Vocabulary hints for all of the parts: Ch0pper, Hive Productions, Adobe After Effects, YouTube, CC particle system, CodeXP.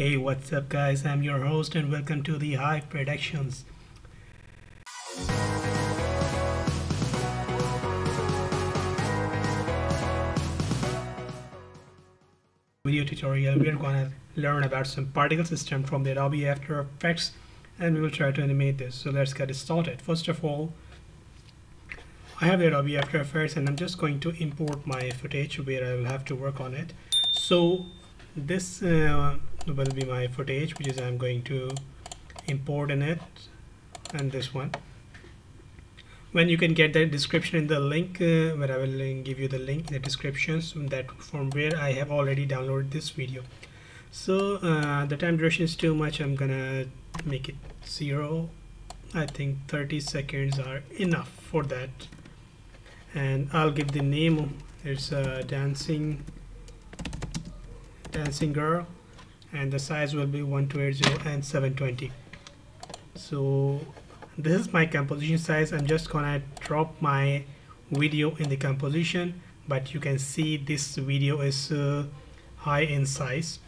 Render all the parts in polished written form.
Hey, what's up guys, I'm your host and welcome to the Hive Productions. Video tutorial, we're gonna learn about some particle system from the Adobe After Effects and we will try to animate this. So let's get started. First of all, I have the Adobe After Effects and I'm just going to import my footage where I will have to work on it. So this will be my footage, which is I'm going to import in it, and this one. When you can get the description in the link, where I will give you the link in the description, so that from where I have already downloaded this video. So the time duration is too much. I'm gonna make it 0. I think 30 seconds are enough for that, and I'll give the name. It's a dancing girl, and the size will be 1280 and 720. So this is my composition size. I'm just gonna drop my video in the composition, but you can see this video is high in size.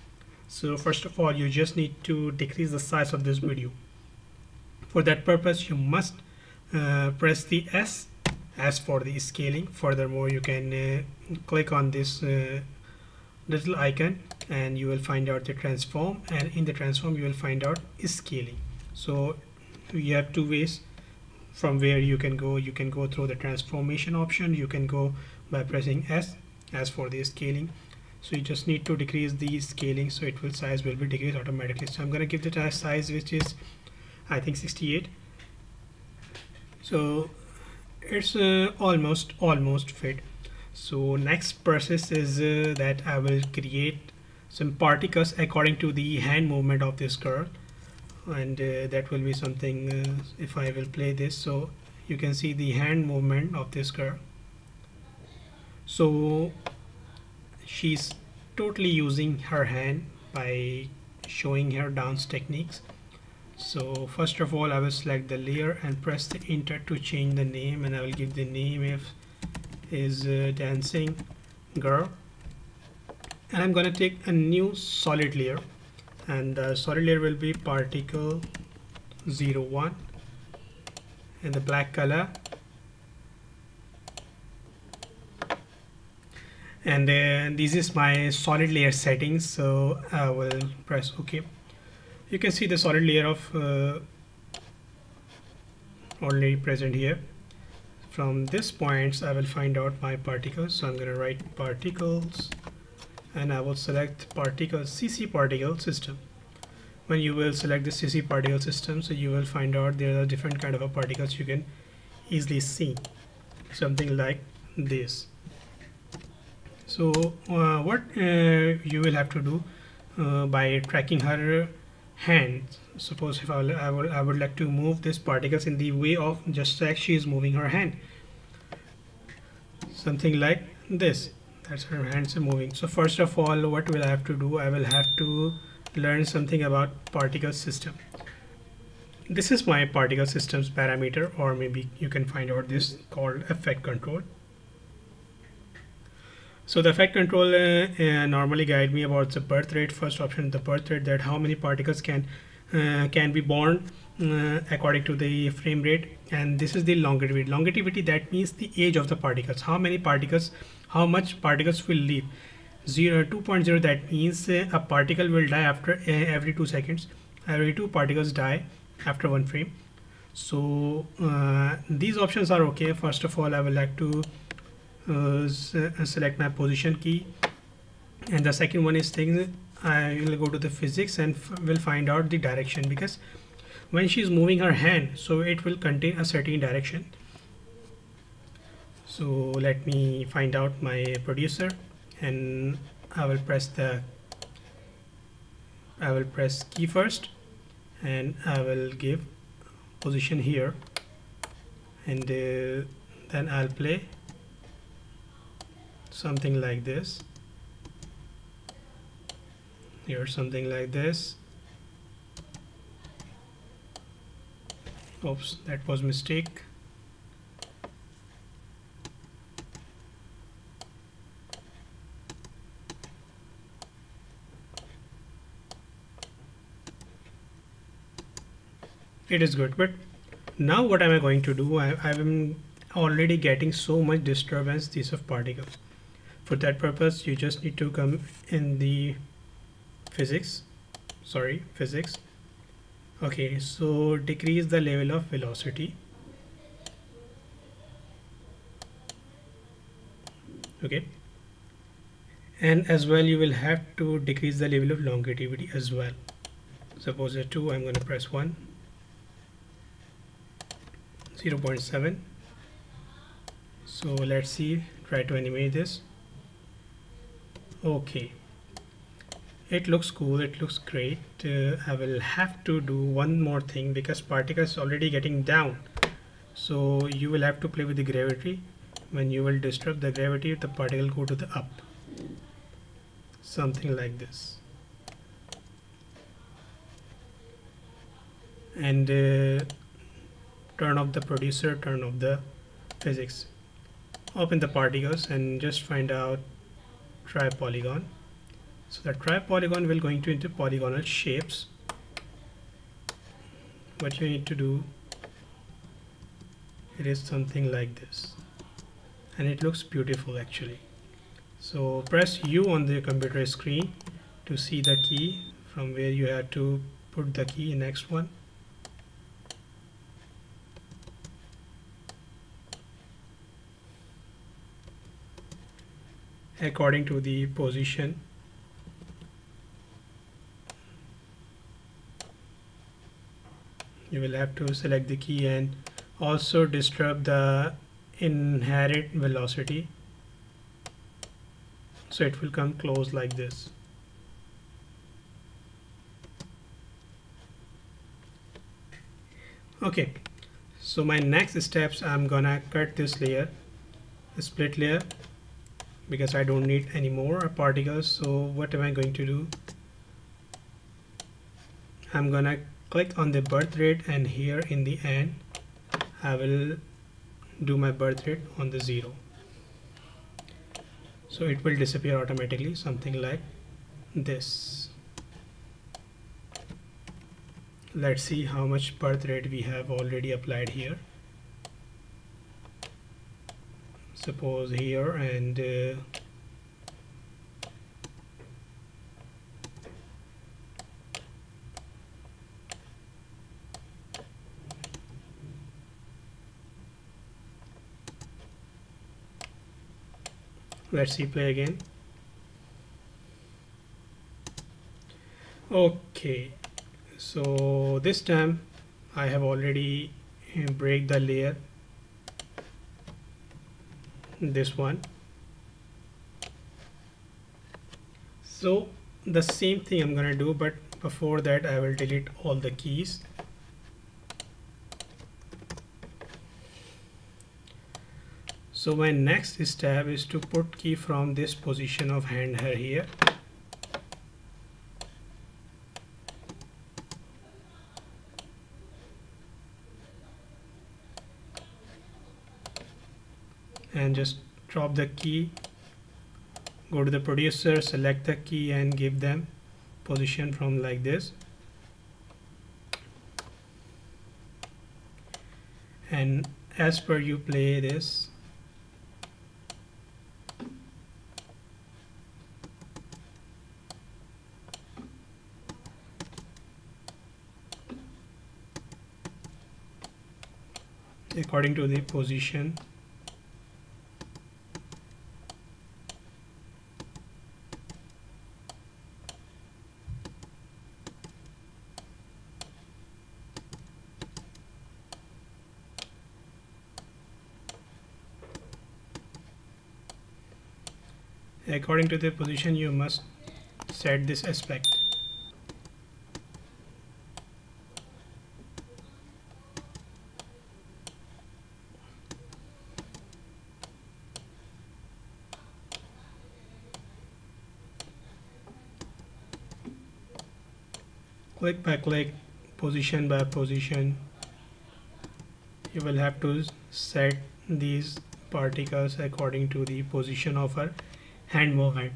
So first of all, you just need to decrease the size of this video. For that purpose, you must press the S as for the scaling. Furthermore, you can click on this little icon and you will find out the transform, and in the transform you will find out scaling. So you have two ways from where you can go. You can go through the transformation option, you can go by pressing S as for the scaling. So you just need to decrease the scaling, so it will size will be decreased automatically. So I'm going to give the size, which is I think 68. So it's almost fit. So next process is that I will create some particles according to the hand movement of this girl, and that will be something. If I will play this, so you can see the hand movement of this girl. So she's totally using her hand by showing her dance techniques. So first of all, I will select the layer and press the enter to change the name, and I will give the name is dancing girl, and I'm gonna take a new solid layer, and the solid layer will be particle 01 in the black color, and this is my solid layer settings. So I will press OK. You can see the solid layer of already present here. From this point, I will find out my particles. So I'm going to write particles, and I will select particle CC particle system. When you will select the CC particle system, so you will find out there are different kind of particles you can easily see, something like this. So what you will have to do by tracking her hand. Suppose if I would like to move these particles in the way of just like she is moving her hand, something like this. That's her hands are moving. So first of all, what will I have to do? I will have to learn something about particle system. This is my particle systems parameter, or maybe you can find out this called effect control. So the effect control normally guide me about the birth rate. First option, the birth rate, that how many particles can be born according to the frame rate, and this is the longevity. Longevity, that means the age of the particles. How many particles, how much particles will live? 2.0, that means a particle will die after every 2 seconds. Every 2 particles die after 1 frame. So these options are okay. First of all, I would like to select my position key, and the second one is things I will go to the physics and will find out the direction, because when she is moving her hand, so it will contain a certain direction. So let me find out my producer, and I will press key first, and I will give position here, and then I'll play something like this here, something like this. Oops, that was mistake. it is good. But now what am I going to do? I am already getting so much disturbance this of particle. For that purpose, you just need to come in the physics, physics. Okay, so decrease the level of velocity. Okay, and as well you will have to decrease the level of longevity as well. Suppose a 2, I'm going to press 1, 0.7. So let's see, try to animate this. Okay, it looks cool, it looks great. I will have to do one more thing because particle is already getting down. So you will have to play with the gravity. When you will disturb the gravity, the particle go to the up, something like this. And turn off the producer, turn off the physics, open the particles and just find out, try polygon. So the try polygon will going to into polygonal shapes. What you need to do, it is something like this. And it looks beautiful actually. So press U on the computer screen to see the key from where you have to put the key. Next one. According to the position. You will have to select the key and also disturb the inherent velocity, so it will come close like this. Okay, so my next steps, I'm gonna cut this layer, a split layer, because I don't need any more particles. So what am I going to do? I'm gonna click on the birth rate, and here in the end I will do my birth rate on the 0, so it will disappear automatically, something like this. Let's see how much birth rate we have already applied here. Suppose here, and let's see, play again. Okay, so this time I have already break the layer, this one. So the same thing I'm gonna do, but before that I will delete all the keys. So my next step is to put key from this position of hand here. And just drop the key, go to the producer, select the key and give them position from like this. And as per you play this. According to the position, you must set this aspect. Click by click, position by position, you will have to set these particles according to the position of our hand movement.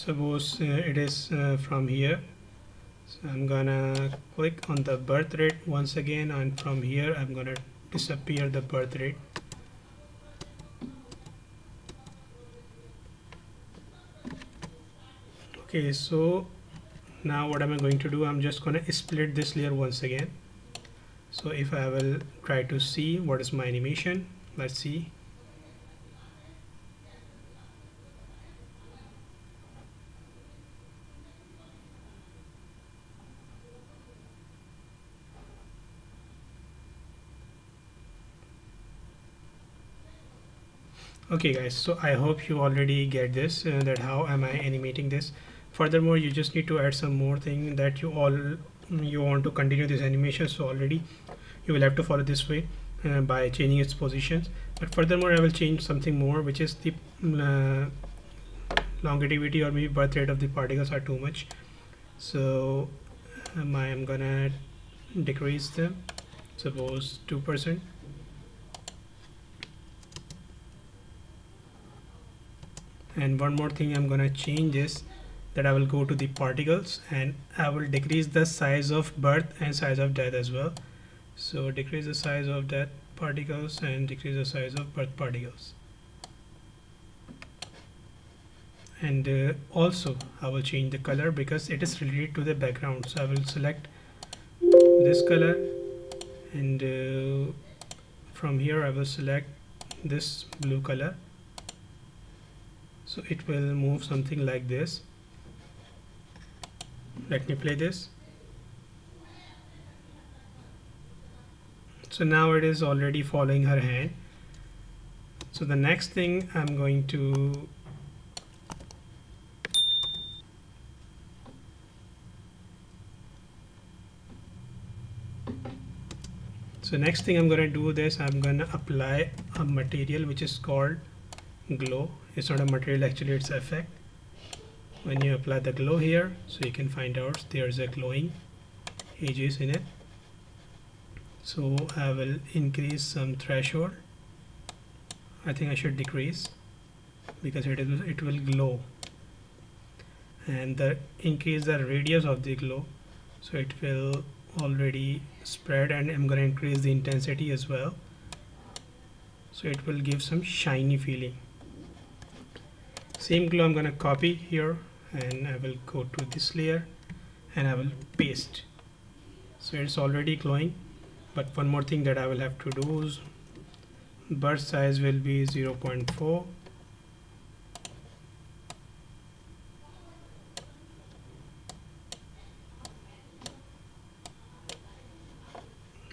suppose it is from here. So I'm gonna click on the birth rate once again, and from here I'm gonna disappear the birth rate. Okay, so now what am I going to do? I'm just gonna split this layer once again. So if I will try to see what is my animation, let's see. Okay guys, so I hope you already get this, that how am I animating this. Furthermore, you just need to add some more thing that you want to continue this animation. So already you will have to follow this way by changing its positions. But furthermore, I will change something more, which is the longevity or maybe birth rate of the particles are too much. So I am gonna decrease them, suppose 2%. And one more thing I'm gonna change is that I will go to the particles and I will decrease the size of birth and size of death as well. So decrease the size of death particles and decrease the size of birth particles. And also I will change the color because it is related to the background. So I will select this color, and from here I will select this blue color. So it will move something like this. Let me play this. So now it is already following her hand. So the next thing I'm going to do this. I'm gonna apply a material which is called glow. It's not a material actually, it's effect. When you apply the glow here, so you can find out there's a glowing edges in it. So I will increase some threshold. I think I should decrease because it will glow, and increase the radius of the glow, so it will already spread. And I'm going to increase the intensity as well, so it will give some shiny feeling. Same glow I'm gonna copy here, and I will go to this layer and I will paste. So it's already glowing, but one more thing that I will have to do is burst size will be 0.4,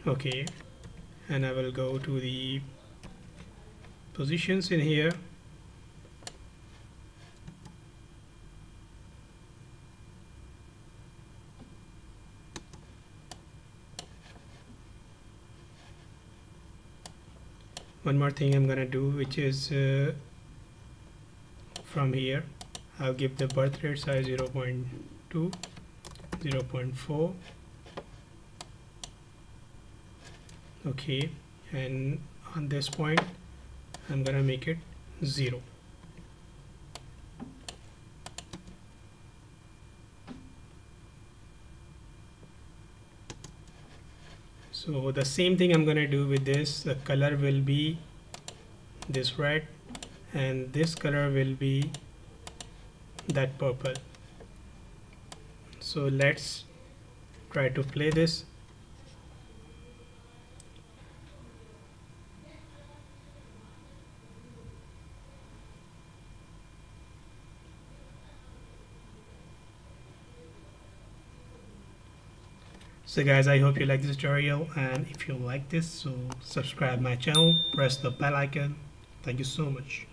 okay, and I will go to the positions in here. One more thing I'm gonna do, which is from here I'll give the birth rate size 0.2, 0.4, okay, and on this point I'm gonna make it 0. So the same thing I'm gonna do with this. The color will be this red, and this color will be that purple. So let's try to play this. So guys, I hope you like this tutorial, and if you like this, so subscribe my channel, press the bell icon. Thank you so much.